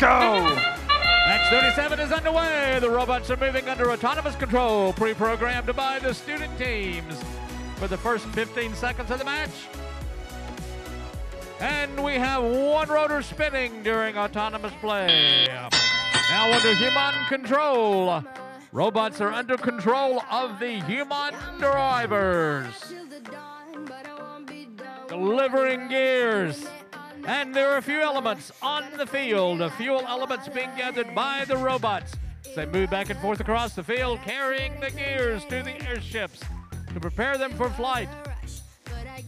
go! Match 37 is underway. The robots are moving under autonomous control, pre-programmed by the student teams for the first 15 seconds of the match. And we have one rotor spinning during autonomous play. Now under human control. Robots are under control of the human drivers. Delivering gears. And there are a few elements on the field. A few elements being gathered by the robots. They move back and forth across the field, carrying the gears to the airships to prepare them for flight.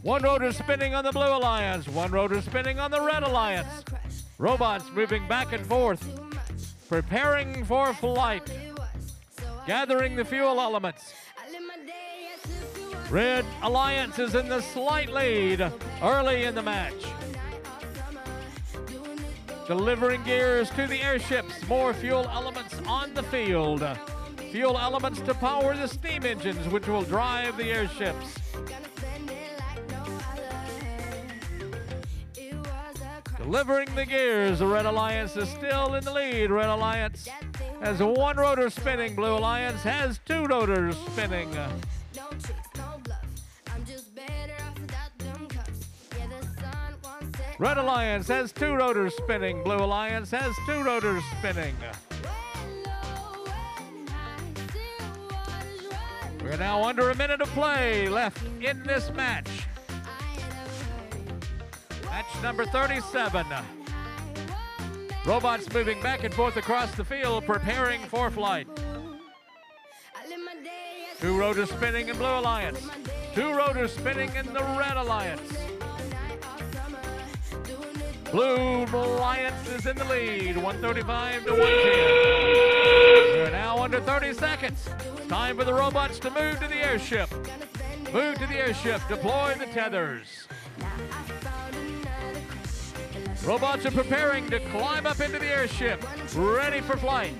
One rotor spinning on the Blue Alliance, one rotor spinning on the Red Alliance. Robots moving back and forth, preparing for flight, gathering the fuel elements. Red Alliance is in the slight lead early in the match. Delivering gears to the airships, more fuel elements on the field. Fuel elements to power the steam engines, which will drive the airships. Delivering the gears, the Red Alliance is still in the lead. Red Alliance has one rotor spinning. Blue Alliance has two rotors spinning. Red Alliance has two rotors spinning. Blue Alliance has two rotors spinning. We're now under a minute of play left in this match. Match number 37. Robots moving back and forth across the field, preparing for flight. Two rotors spinning in Blue Alliance. Two rotors spinning in the Red Alliance. Blue Alliance is in the lead, 135 to 110. We're now under 30 seconds. Time for the robots to move to the airship. Move to the airship, deploy the tethers. Robots are preparing to climb up into the airship, ready for flight.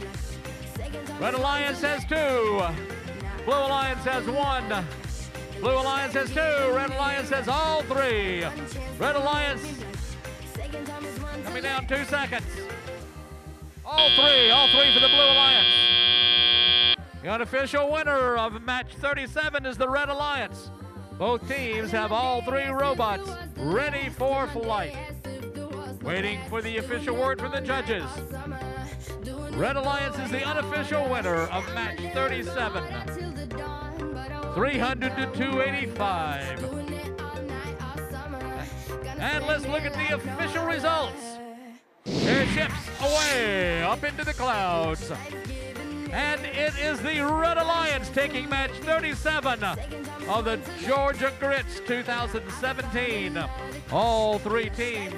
Red Alliance has two. Blue Alliance has one. Blue Alliance has two. Red Alliance has all three. Red Alliance coming down 2 seconds. All three for the Blue Alliance. The unofficial winner of match 37 is the Red Alliance. Both teams have all three robots ready for flight. Waiting for the official word from the judges. Red Alliance is the unofficial winner of match 37. 300 to 285. And let's look at the official results. Airships away, up into the clouds. And it is the Red Alliance taking match 37 of the Georgia Grits 2017. All three teams.